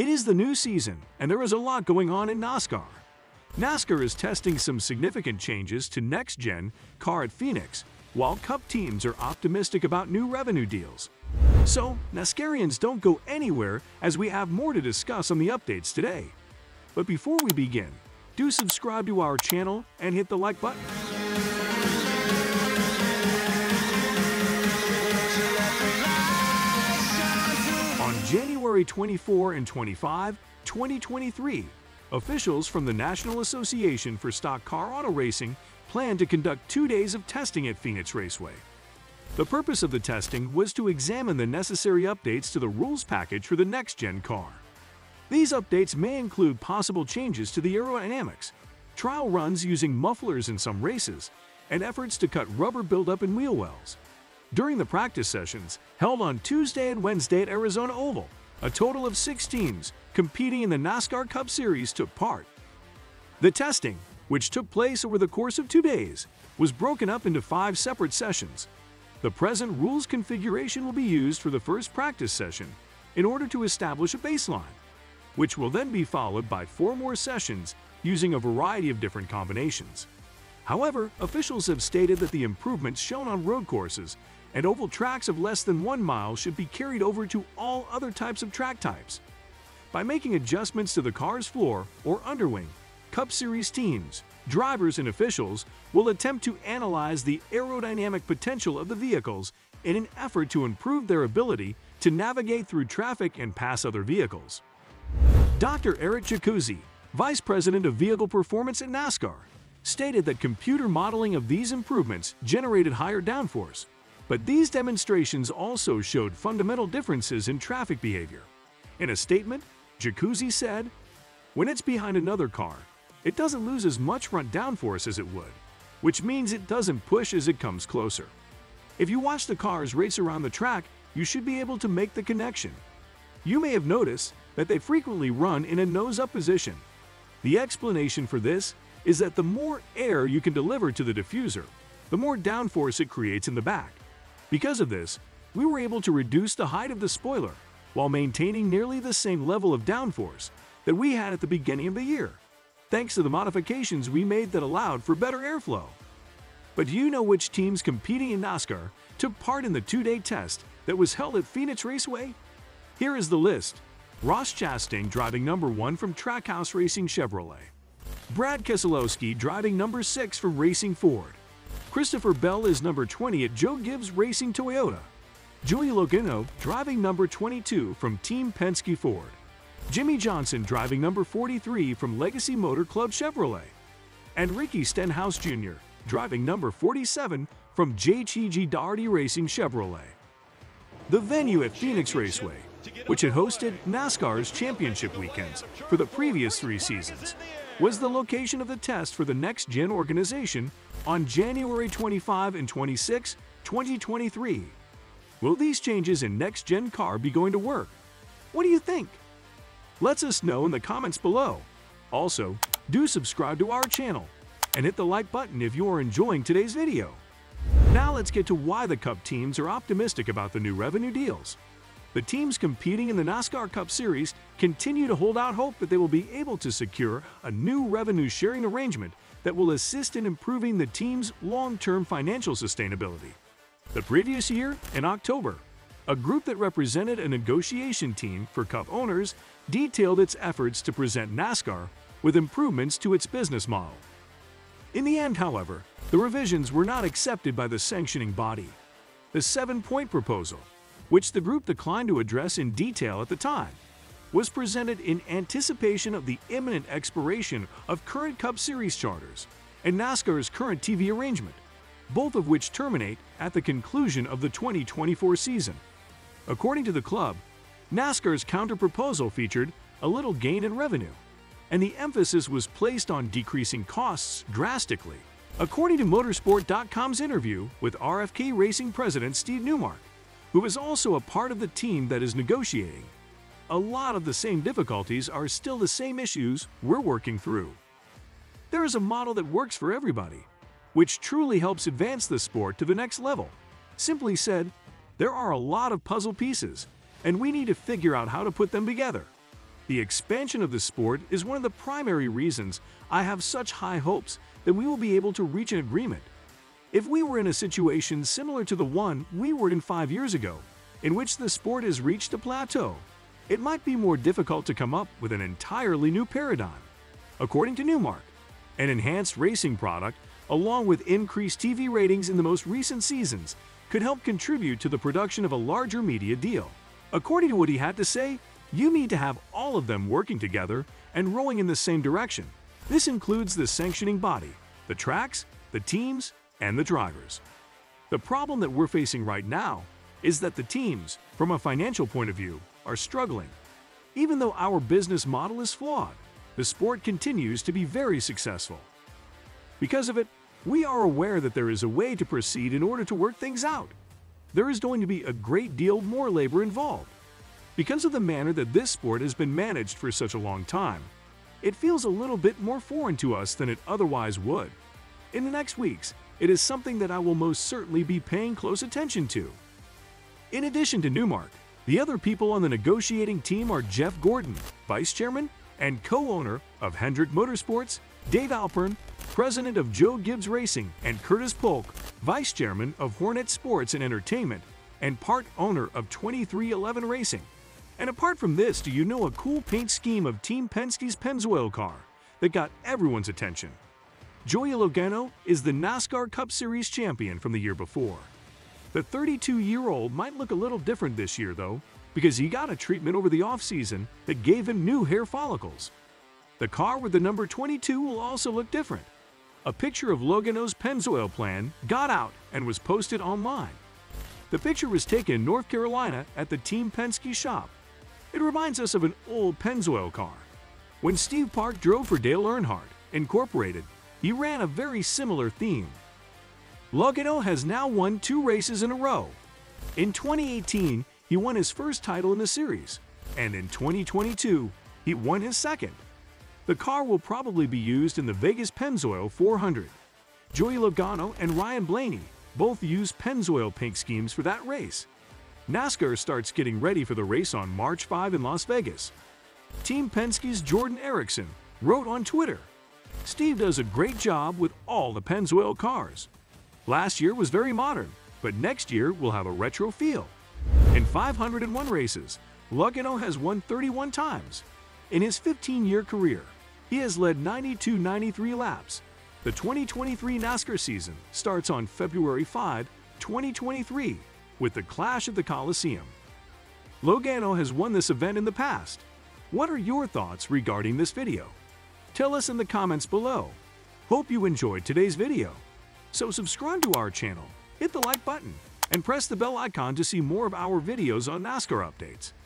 It is the new season, and there is a lot going on in NASCAR. NASCAR is testing some significant changes to next-gen car at Phoenix, while Cup teams are optimistic about new revenue deals. So, NASCARians, don't go anywhere, as we have more to discuss on the updates today. But before we begin, do subscribe to our channel and hit the like button. On January 24 and 25, 2023, officials from the National Association for Stock Car Auto Racing planned to conduct 2 days of testing at Phoenix Raceway. The purpose of the testing was to examine the necessary updates to the rules package for the next-gen car. These updates may include possible changes to the aerodynamics, trial runs using mufflers in some races, and efforts to cut rubber buildup in wheel wells. During the practice sessions, held on Tuesday and Wednesday at Arizona Oval, a total of 6 teams competing in the NASCAR Cup Series took part. The testing, which took place over the course of 2 days, was broken up into 5 separate sessions. The present rules configuration will be used for the first practice session in order to establish a baseline, which will then be followed by 4 more sessions using a variety of different combinations. However, officials have stated that the improvements shown on road courses and oval tracks of less than 1 mile should be carried over to all other types of track types. By making adjustments to the car's floor or underwing, Cup Series teams, drivers, and officials will attempt to analyze the aerodynamic potential of the vehicles in an effort to improve their ability to navigate through traffic and pass other vehicles. Dr. Eric Jacuzzi, Vice President of Vehicle Performance at NASCAR, stated that computer modeling of these improvements generated higher downforce, but these demonstrations also showed fundamental differences in traffic behavior. In a statement, Jacuzzi said, "When it's behind another car, it doesn't lose as much front downforce as it would, which means it doesn't push as it comes closer. If you watch the cars race around the track, you should be able to make the connection. You may have noticed that they frequently run in a nose-up position. The explanation for this is that the more air you can deliver to the diffuser, the more downforce it creates in the back. Because of this, we were able to reduce the height of the spoiler while maintaining nearly the same level of downforce that we had at the beginning of the year, thanks to the modifications we made that allowed for better airflow." But do you know which teams competing in NASCAR took part in the 2-day test that was held at Phoenix Raceway? Here is the list. Ross Chastain, driving number 1 from Trackhouse Racing Chevrolet. Brad Keselowski, driving number 6 from Racing Ford. Christopher Bell is number 20 at Joe Gibbs Racing Toyota. Joey Logano, driving number 22 from Team Penske Ford. Jimmie Johnson, driving number 43 from Legacy Motor Club Chevrolet. And Ricky Stenhouse Jr., driving number 47 from JTG Daugherty Racing Chevrolet. The venue at Phoenix Raceway, which had hosted NASCAR's championship weekends for the previous 3 seasons, was the location of the test for the next-gen organization on January 25 and 26, 2023. Will these changes in next-gen car be going to work? What do you think? Let us know in the comments below. Also, do subscribe to our channel and hit the like button if you are enjoying today's video. Now let's get to why the Cup teams are optimistic about the new revenue deals. The teams competing in the NASCAR Cup Series continue to hold out hope that they will be able to secure a new revenue-sharing arrangement that will assist in improving the team's long-term financial sustainability. The previous year, in October, a group that represented a negotiation team for Cup owners detailed its efforts to present NASCAR with improvements to its business model. In the end, however, the revisions were not accepted by the sanctioning body. The 7-point proposal, which the group declined to address in detail at the time, was presented in anticipation of the imminent expiration of current Cup Series charters and NASCAR's current TV arrangement, both of which terminate at the conclusion of the 2024 season. According to the club, NASCAR's counterproposal featured a little gain in revenue, and the emphasis was placed on decreasing costs drastically. According to Motorsport.com's interview with RFK Racing President Steve Newmark, who is also a part of the team that is negotiating, "A lot of the same difficulties are still the same issues we're working through. There is a model that works for everybody, which truly helps advance the sport to the next level. Simply said, there are a lot of puzzle pieces, and we need to figure out how to put them together. The expansion of the sport is one of the primary reasons I have such high hopes that we will be able to reach an agreement. If we were in a situation similar to the one we were in 5 years ago, in which the sport has reached a plateau, it might be more difficult to come up with an entirely new paradigm. According to Newmark, an enhanced racing product, along with increased TV ratings in the most recent seasons, could help contribute to the production of a larger media deal. According to what he had to say, you need to have all of them working together and rowing in the same direction. This includes the sanctioning body, the tracks, the teams, and the drivers. The problem that we're facing right now is that the teams, from a financial point of view, are struggling. Even though our business model is flawed, the sport continues to be very successful. Because of it, we are aware that there is a way to proceed in order to work things out. There is going to be a great deal more labor involved. Because of the manner that this sport has been managed for such a long time, it feels a little bit more foreign to us than it otherwise would. In the next weeks, it is something that I will most certainly be paying close attention to. In addition to Newmark, the other people on the negotiating team are Jeff Gordon, Vice Chairman and co-owner of Hendrick Motorsports, Dave Alpern, President of Joe Gibbs Racing, and Curtis Polk, Vice Chairman of Hornet Sports and Entertainment, and part-owner of 2311 Racing. And apart from this, do you know a cool paint scheme of Team Penske's Pennzoil car that got everyone's attention? Joey Logano is the NASCAR Cup Series champion from the year before. The 32-year-old might look a little different this year, though, because he got a treatment over the offseason that gave him new hair follicles. The car with the number 22 will also look different. A picture of Logano's Pennzoil plan got out and was posted online. The picture was taken in North Carolina at the Team Penske shop. It reminds us of an old Pennzoil car. When Steve Park drove for Dale Earnhardt, Incorporated, he ran a very similar theme. Logano has now won 2 races in a row. In 2018, he won his first title in the series, and in 2022, he won his second. The car will probably be used in the Vegas Pennzoil 400. Joey Logano and Ryan Blaney both use Pennzoil paint schemes for that race. NASCAR starts getting ready for the race on March 5 in Las Vegas. Team Penske's Jordan Erickson wrote on Twitter, "Steve does a great job with all the Pennzoil cars. Last year was very modern, but next year will have a retro feel." In 501 races, Logano has won 31 times. In his 15-year career, he has led 92-93 laps. The 2023 NASCAR season starts on February 5, 2023, with the Clash of the Coliseum. Logano has won this event in the past. What are your thoughts regarding this video? Tell us in the comments below. Hope you enjoyed today's video. So subscribe to our channel, hit the like button, and press the bell icon to see more of our videos on NASCAR updates.